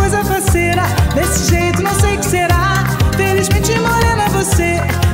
coisa faceira, desse jeito não sei o que será. Felizmente morena você.